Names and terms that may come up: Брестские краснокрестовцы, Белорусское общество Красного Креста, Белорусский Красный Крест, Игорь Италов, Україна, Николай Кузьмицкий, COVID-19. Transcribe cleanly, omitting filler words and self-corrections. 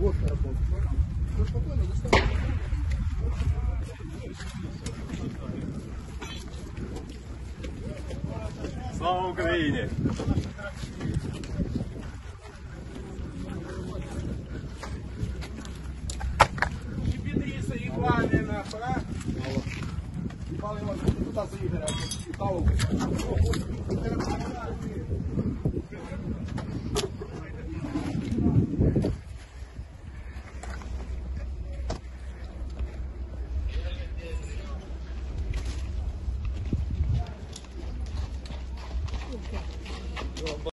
Вот работа. Ну, спокойно, доставай. Слава Украине! Щепетриса Иванина, а? Иван Иванович, депутат Игоря, Италова.